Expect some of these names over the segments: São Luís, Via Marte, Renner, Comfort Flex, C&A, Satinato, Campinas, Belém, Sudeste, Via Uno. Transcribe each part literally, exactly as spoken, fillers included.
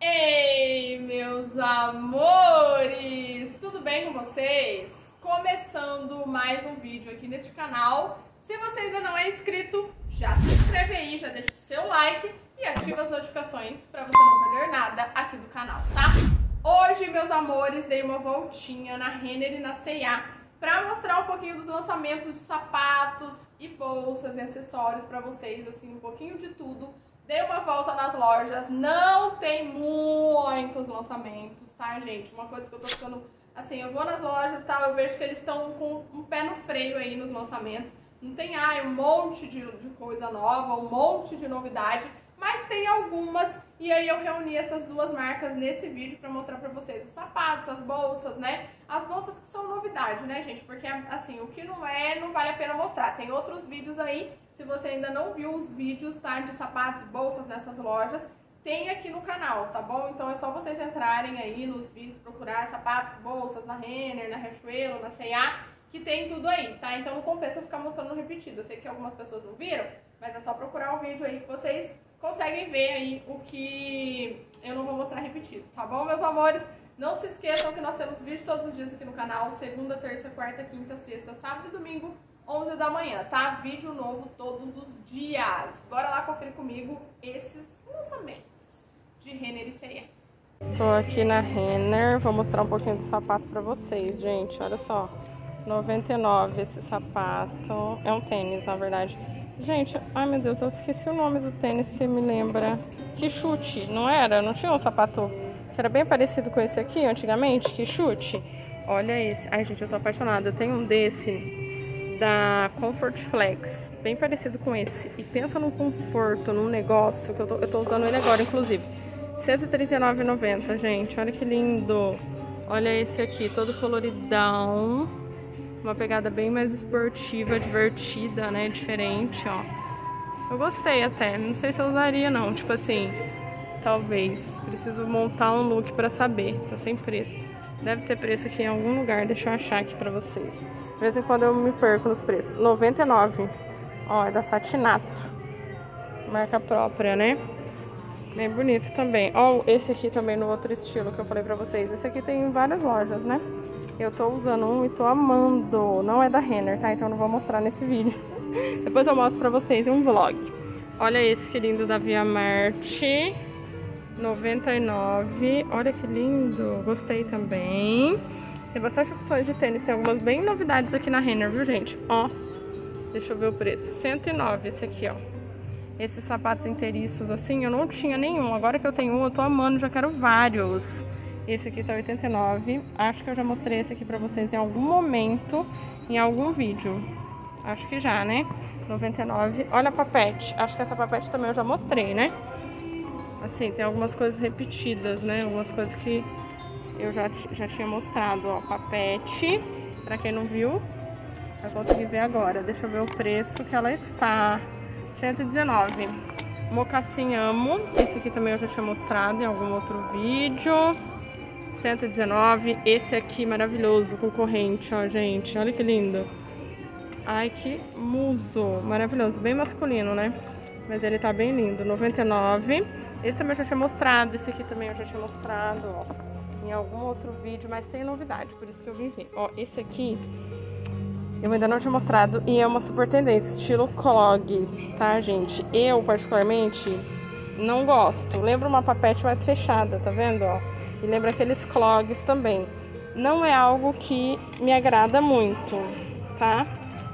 Ei, meus amores! Tudo bem com vocês? Começando mais um vídeo aqui neste canal. Se você ainda não é inscrito, já se inscreve aí, já deixa o seu like e ativa as notificações para você não perder nada aqui do canal, tá? Hoje, meus amores, dei uma voltinha na Renner e na C e A para mostrar um pouquinho dos lançamentos de sapatos e bolsas e acessórios para vocês, assim, um pouquinho de tudo. Dei uma volta nas lojas, não tem muitos lançamentos, tá, gente? Uma coisa que eu tô ficando, assim, eu vou nas lojas e tal, eu vejo que eles estão com um pé no freio aí nos lançamentos. Não tem, ai, um monte de, de coisa nova, um monte de novidade, mas tem algumas. E aí eu reuni essas duas marcas nesse vídeo pra mostrar pra vocês os sapatos, as bolsas, né? As bolsas que são novidade, né, gente? Porque, assim, o que não é, não vale a pena mostrar. Tem outros vídeos aí. Se você ainda não viu os vídeos, tá, de sapatos e bolsas nessas lojas, tem aqui no canal, tá bom? Então é só vocês entrarem aí nos vídeos, procurar sapatos, bolsas na Renner, na Riachuelo, na C e A, que tem tudo aí, tá? Então não compensa eu ficar mostrando repetido. Eu sei que algumas pessoas não viram, mas é só procurar o vídeo aí que vocês conseguem ver aí o que eu não vou mostrar repetido, tá bom, meus amores? Não se esqueçam que nós temos vídeo todos os dias aqui no canal, segunda, terça, quarta, quinta, sexta, sábado e domingo, onze da manhã, tá? Vídeo novo todos os dias. Bora lá conferir comigo esses lançamentos de Renner e C e A. Tô aqui na Renner, vou mostrar um pouquinho do sapato pra vocês, gente. Olha só, noventa e nove reais esse sapato. É um tênis, na verdade. Gente, ai meu Deus, eu esqueci o nome do tênis que me lembra. Que chute, não era? Não tinha um sapato que era bem parecido com esse aqui antigamente? Que chute? Olha esse. Ai, gente, eu tô apaixonada. Eu tenho um desse da Comfort Flex, bem parecido com esse, e pensa no conforto, num negócio, que eu tô, eu tô usando ele agora, inclusive, cento e trinta e nove reais e noventa centavos, gente, olha que lindo. Olha esse aqui, todo coloridão, uma pegada bem mais esportiva, divertida, né, diferente, ó, eu gostei até, não sei se eu usaria não, tipo assim, talvez, preciso montar um look pra saber, tá sem preço. Deve ter preço aqui em algum lugar, deixa eu achar aqui pra vocês. De vez em quando eu me perco nos preços. noventa e nove reais. Ó, é da Satinato. Marca própria, né? Bem bonito também. Ó, esse aqui também no outro estilo que eu falei pra vocês. Esse aqui tem em várias lojas, né? Eu tô usando um e tô amando. Não é da Renner, tá? Então eu não vou mostrar nesse vídeo. Depois eu mostro pra vocês em um vlog. Olha esse que lindo da Via Marte. noventa e nove reais, olha que lindo, gostei também. Tem bastante opções de tênis, tem algumas bem novidades aqui na Renner, viu, gente? Ó, deixa eu ver o preço, cento e nove reais esse aqui, ó. Esses sapatos inteiriços assim, eu não tinha nenhum, agora que eu tenho um, eu tô amando, já quero vários. Esse aqui tá oitenta e nove reais, acho que eu já mostrei esse aqui pra vocês em algum momento, em algum vídeo. Acho que já, né? noventa e nove reais, olha a papete, acho que essa papete também eu já mostrei, né? Assim, tem algumas coisas repetidas, né? Algumas coisas que eu já, já tinha mostrado, ó. Papete, pra quem não viu, eu consegui ver agora. Deixa eu ver o preço que ela está. cento e dezenove reais. Mocassim Amo. Esse aqui também eu já tinha mostrado em algum outro vídeo. cento e dezenove reais. Esse aqui maravilhoso, com corrente, ó, gente. Olha que lindo. Ai, que muso. Maravilhoso. Bem masculino, né? Mas ele tá bem lindo. noventa e nove reais. Esse também eu já tinha mostrado, esse aqui também eu já tinha mostrado, ó, em algum outro vídeo, mas tem novidade, por isso que eu vim ver. Ó, esse aqui eu ainda não tinha mostrado e é uma super tendência, estilo clog, tá, gente? Eu, particularmente, não gosto. Lembra uma papete mais fechada, tá vendo, ó? E lembra aqueles clogs também. Não é algo que me agrada muito, tá?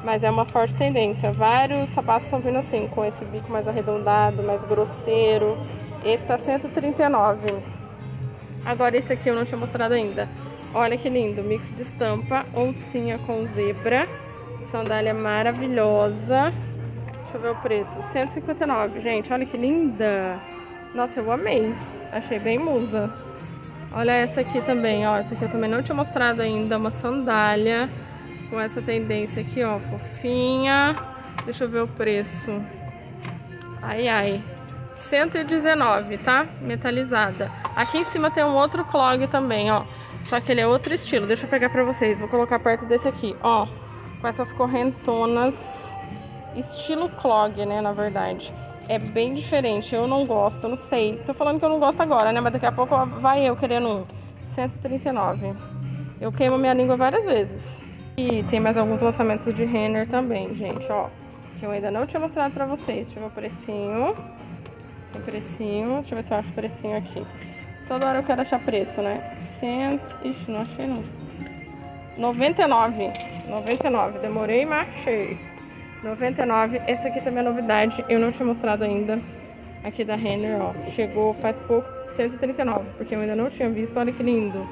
Mas é uma forte tendência. Vários sapatos estão vindo assim, com esse bico mais arredondado, mais grosseiro. Esse tá cento e trinta e nove reais. Agora esse aqui eu não tinha mostrado ainda. Olha que lindo, mix de estampa, oncinha com zebra. Sandália maravilhosa. Deixa eu ver o preço, cento e cinquenta e nove reais, gente, olha que linda. Nossa, eu amei, achei bem musa. Olha essa aqui também, ó, essa aqui eu também não tinha mostrado ainda. Uma sandália com essa tendência aqui, ó, fofinha. Deixa eu ver o preço. Ai, ai, cento e dezenove reais, tá? Metalizada. Aqui em cima tem um outro clog também, ó. Só que ele é outro estilo. Deixa eu pegar pra vocês. Vou colocar perto desse aqui, ó. Com essas correntonas. Estilo clog, né, na verdade. é bem diferente. Eu não gosto, não sei. Tô falando que eu não gosto agora, né? Mas daqui a pouco vai eu querendo um. cento e trinta e nove. Eu queimo minha língua várias vezes. E tem mais alguns lançamentos de Renner também, gente, ó. Que eu ainda não tinha mostrado pra vocês. Deixa eu ver o precinho. Tem precinho. Deixa eu ver se eu acho o precinho aqui. Toda hora eu quero achar preço, né? cem... Ixi, não achei não. noventa e nove. noventa e nove. Demorei, mas achei. noventa e nove. Essa aqui também é novidade. Eu não tinha mostrado ainda. Aqui da Renner, ó. Chegou faz pouco. cento e trinta e nove. Porque eu ainda não tinha visto. Olha que lindo.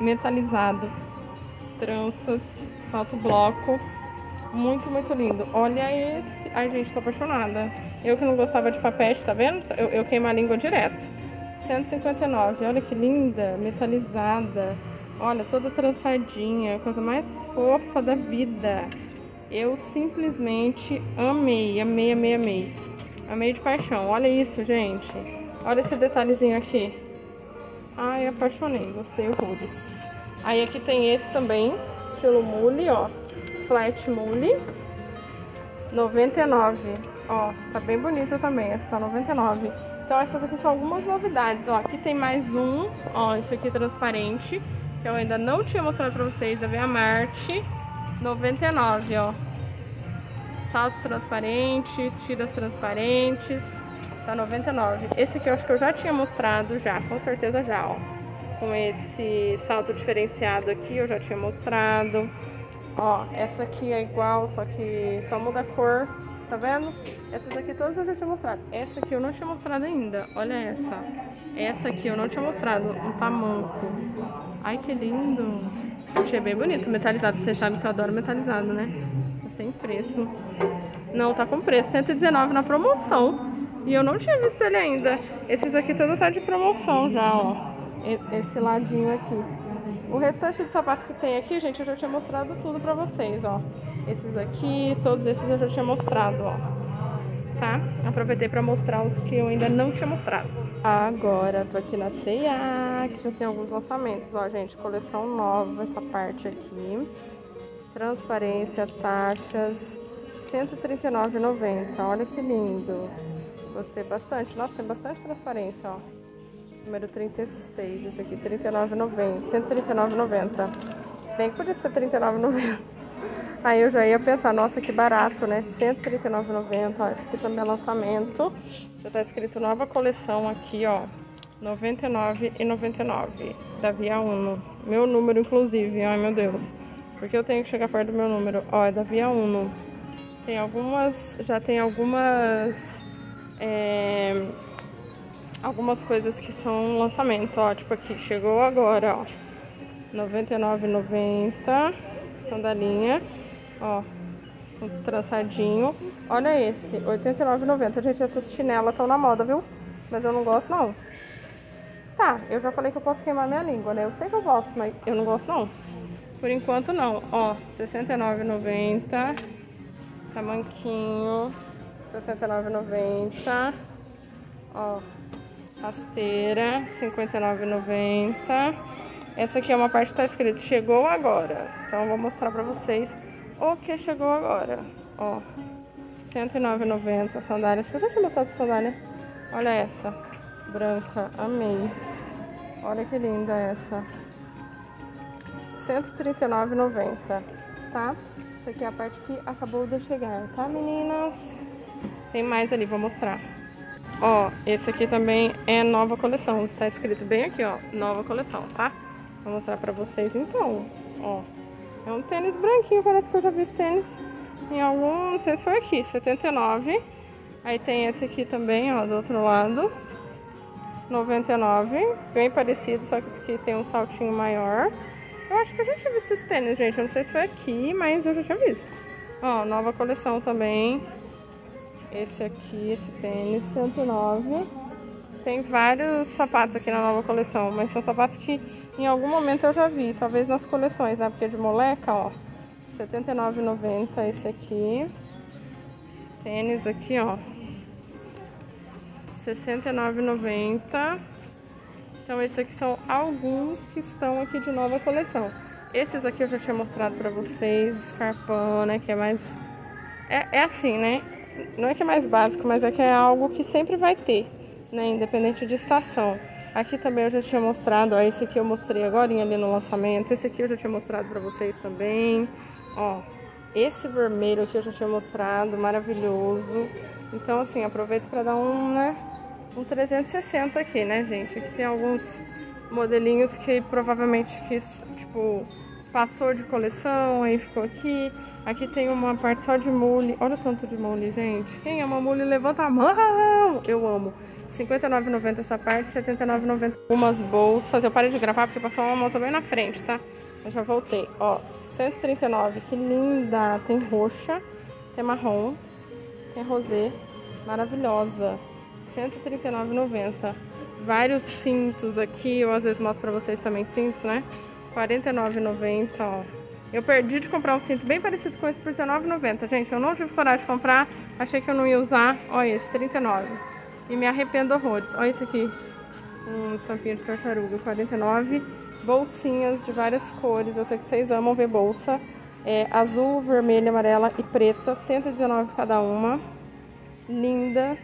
Metalizado. Tranças. Salto bloco. Muito, muito lindo. Olha esse. Ai, gente, tô apaixonada. Eu que não gostava de papete, tá vendo? Eu, eu queimo a língua direto. cento e cinquenta e nove. Olha que linda. Metalizada. Olha, toda trançadinha. Coisa mais fofa da vida. Eu simplesmente amei, amei, amei, amei. Amei de paixão. Olha isso, gente. Olha esse detalhezinho aqui. Ai, apaixonei. Gostei horrores. Aí aqui tem esse também. Estilo mule, ó. Flat mule. noventa e nove. Ó, tá bem bonita também. Essa tá noventa e nove. Então essas aqui são algumas novidades. Ó, aqui tem mais um. Ó, isso aqui é transparente. Que eu ainda não tinha mostrado pra vocês. Da Via Marte. noventa e nove, ó. Saltos transparentes, tiras transparentes. Tá noventa e nove. Esse aqui eu acho que eu já tinha mostrado já, com certeza já, ó. Com esse salto diferenciado aqui eu já tinha mostrado. Ó, essa aqui é igual, só que só muda a cor, tá vendo? Essas aqui todas eu já tinha mostrado. Essa aqui eu não tinha mostrado ainda, olha essa. Essa aqui eu não tinha mostrado, um tamanco. Ai, que lindo! Achei bem bonito, metalizado. Vocês sabem que eu adoro metalizado, né? Tá sem preço. Não, tá com preço, cento e dezenove na promoção. E eu não tinha visto ele ainda. Esses aqui todos tá de promoção já, ó. Esse ladinho aqui. O restante de sapatos que tem aqui, gente, eu já tinha mostrado tudo pra vocês, ó. Esses aqui, todos esses eu já tinha mostrado, ó. Tá? Aproveitei pra mostrar os que eu ainda não tinha mostrado. Agora, tô aqui na C e A, que já tem alguns lançamentos, ó, gente. Coleção nova, essa parte aqui. Transparência, taxas. cento e trinta e nove reais e noventa centavos. Olha que lindo. Gostei bastante. Nossa, tem bastante transparência, ó. Número trinta e seis, esse aqui, trinta e nove reais e noventa centavos. cento e trinta e nove reais e noventa centavos. Bem que podia ser trinta e nove reais e noventa centavos. Aí eu já ia pensar, nossa, que barato, né? cento e trinta e nove reais e noventa centavos. Ó, esse aqui também é lançamento. Já tá escrito nova coleção aqui, ó. noventa e nove reais e noventa e nove centavos. Da Via Uno. Meu número, inclusive. Ai, meu Deus. Porque eu tenho que chegar perto do meu número. Ó, é da Via Uno. Tem algumas... Já tem algumas... É, algumas coisas que são lançamento, ó, tipo aqui, chegou agora, ó, noventa e nove reais e noventa centavos, sandalinha, ó, um trançadinho, olha esse, oitenta e nove reais e noventa centavos, gente, essas chinelas estão na moda, viu, mas eu não gosto não. Tá, eu já falei que eu posso queimar minha língua, né, eu sei que eu gosto, mas eu não gosto não, por enquanto não, ó, sessenta e nove reais e noventa centavos, tamanquinho, sessenta e nove reais e noventa centavos, ó, rasteira, cinquenta e nove reais e noventa centavos. Essa aqui é uma parte que tá escrito chegou agora, então eu vou mostrar pra vocês o que chegou agora, ó, cento e nove reais e noventa centavos, sandália, deixa eu já te mostrar essa sandália, olha essa, branca, amei, olha que linda essa, cento e trinta e nove reais e noventa centavos, tá? Essa aqui é a parte que acabou de chegar, tá, meninas? Tem mais ali, vou mostrar. Ó, esse aqui também é nova coleção. Está escrito bem aqui, ó. Nova coleção, tá? Vou mostrar pra vocês então. Ó, é um tênis branquinho. Parece que eu já vi esse tênis em algum... Não sei se foi aqui. setenta e nove reais. Aí tem esse aqui também, ó. Do outro lado. noventa e nove reais. Bem parecido, só que esse aqui tem um saltinho maior. Eu acho que eu já tinha visto esse tênis, gente. Eu não sei se foi aqui, mas eu já tinha visto. Ó, nova coleção também. Esse aqui, esse tênis, cento e nove reais. Tem vários sapatos aqui na nova coleção, mas são sapatos que em algum momento eu já vi, talvez nas coleções, né? Porque de moleca, ó, setenta e nove reais e noventa centavos esse aqui. Tênis aqui, ó, sessenta e nove reais e noventa centavos. Então esses aqui são alguns que estão aqui de nova coleção. Esses aqui eu já tinha mostrado pra vocês, escarpão, né? Que é mais... É, é assim, né? não é que é mais básico, mas é que é algo que sempre vai ter, né, independente de estação. Aqui também eu já tinha mostrado, ó, esse aqui eu mostrei agora ali no lançamento, esse aqui eu já tinha mostrado pra vocês também, ó, esse vermelho aqui eu já tinha mostrado, maravilhoso. Então assim, aproveito pra dar um, né, um trezentos e sessenta aqui, né, gente. Aqui tem alguns modelinhos que provavelmente quis, tipo, passou de coleção, aí ficou aqui. Aqui tem uma parte só de mule. Olha o tanto de mule, gente. Quem ama mule, levanta a mão. Eu amo. cinquenta e nove reais e noventa centavos essa parte, setenta e nove reais e noventa centavos. Umas bolsas. Eu parei de gravar porque passou uma moça bem na frente, tá? Eu já voltei. Ó, cento e trinta e nove reais. Que linda. Tem roxa, tem marrom, tem rosé. Maravilhosa. cento e trinta e nove reais e noventa centavos. Vários cintos aqui. Eu às vezes mostro pra vocês também cintos, né? quarenta e nove reais e noventa centavos, ó. Eu perdi de comprar um cinto bem parecido com esse por dezenove reais e noventa centavos, gente. Eu não tive coragem de comprar, achei que eu não ia usar. Olha esse, trinta e nove reais. E me arrependo horrores. Olha esse aqui, um tampinha de tartaruga, quarenta e nove reais. Bolsinhas de várias cores, eu sei que vocês amam ver bolsa. É, azul, vermelha, amarela e preta, cento e dezenove reais cada uma. Linda,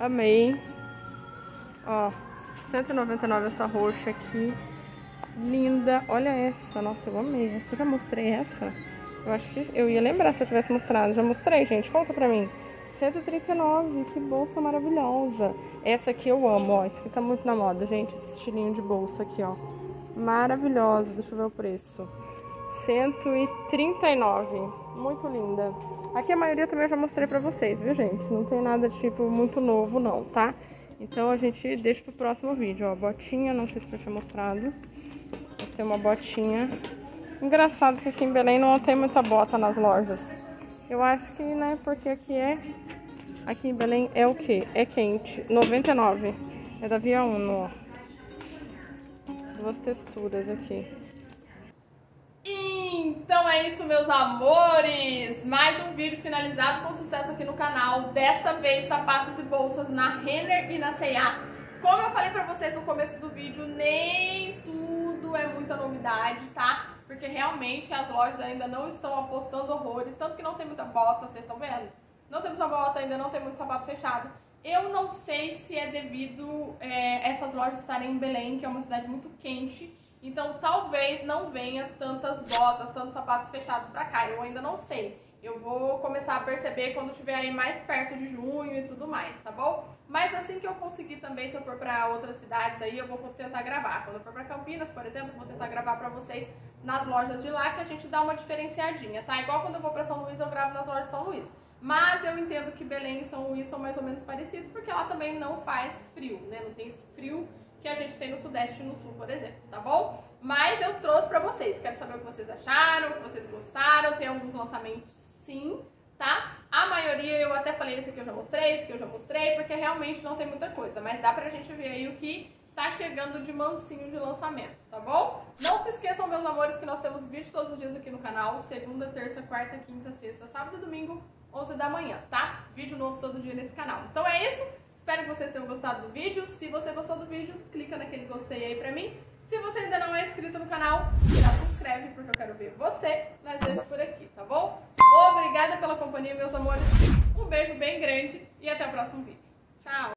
amei. Ó, cento e noventa e nove reais essa roxa aqui. Linda, olha essa, nossa, eu amei essa. Eu já mostrei essa? Eu acho que eu ia lembrar se eu tivesse mostrado. Já mostrei, gente, conta pra mim. Cento e trinta e nove reais, que bolsa maravilhosa. Essa aqui eu amo, ó, isso aqui tá muito na moda, gente, esse estilinho de bolsa aqui, ó, maravilhosa. Deixa eu ver o preço, cento e trinta e nove reais, muito linda. Aqui a maioria também eu já mostrei pra vocês, viu, gente? Não tem nada de tipo muito novo não, tá? Então a gente deixa pro próximo vídeo, ó. Botinha, não sei se eu tinha mostrado. Tem uma botinha. Engraçado que aqui em Belém não tem muita bota nas lojas. Eu acho que, né, porque aqui é... Aqui em Belém é o quê? É quente. noventa e nove reais. É da Via Uno, ó. Duas texturas aqui. Então é isso, meus amores. Mais um vídeo finalizado com sucesso aqui no canal. Dessa vez, sapatos e bolsas na Renner e na C e A. Como eu falei pra vocês no começo do vídeo, nem tudo é muita novidade, tá? Porque realmente as lojas ainda não estão apostando horrores, tanto que não tem muita bota, vocês estão vendo? Não tem muita bota, ainda não tem muito sapato fechado. Eu não sei se é devido é, essas lojas estarem em Belém, que é uma cidade muito quente, então talvez não venha tantas botas, tantos sapatos fechados pra cá, eu ainda não sei. Eu vou começar a perceber quando estiver aí mais perto de junho e tudo mais, tá bom? Mas assim que eu conseguir também, se eu for pra outras cidades aí, eu vou tentar gravar. Quando eu for pra Campinas, por exemplo, eu vou tentar gravar pra vocês nas lojas de lá, que a gente dá uma diferenciadinha, tá? Igual quando eu vou pra São Luís, eu gravo nas lojas de São Luís. Mas eu entendo que Belém e São Luís são mais ou menos parecidos, porque lá também não faz frio, né? Não tem esse frio que a gente tem no Sudeste e no Sul, por exemplo, tá bom? Mas eu trouxe pra vocês, quero saber o que vocês acharam, o que vocês gostaram, tem alguns lançamentos sim, tá? A maioria eu até falei, esse aqui eu já mostrei, esse aqui eu já mostrei, porque realmente não tem muita coisa, mas dá pra gente ver aí o que tá chegando de mansinho de lançamento, tá bom? Não se esqueçam, meus amores, que nós temos vídeo todos os dias aqui no canal, segunda, terça, quarta, quinta, sexta, sábado e domingo, onze da manhã, tá? Vídeo novo todo dia nesse canal. Então é isso, espero que vocês tenham gostado do vídeo. Se você gostou do vídeo, clica naquele gostei aí pra mim. Se você ainda não é inscrito no canal, já se inscreve, porque eu quero ver você nas vezes por aqui, tá bom? Obrigada pela companhia, meus amores. Um beijo bem grande e até o próximo vídeo. Tchau!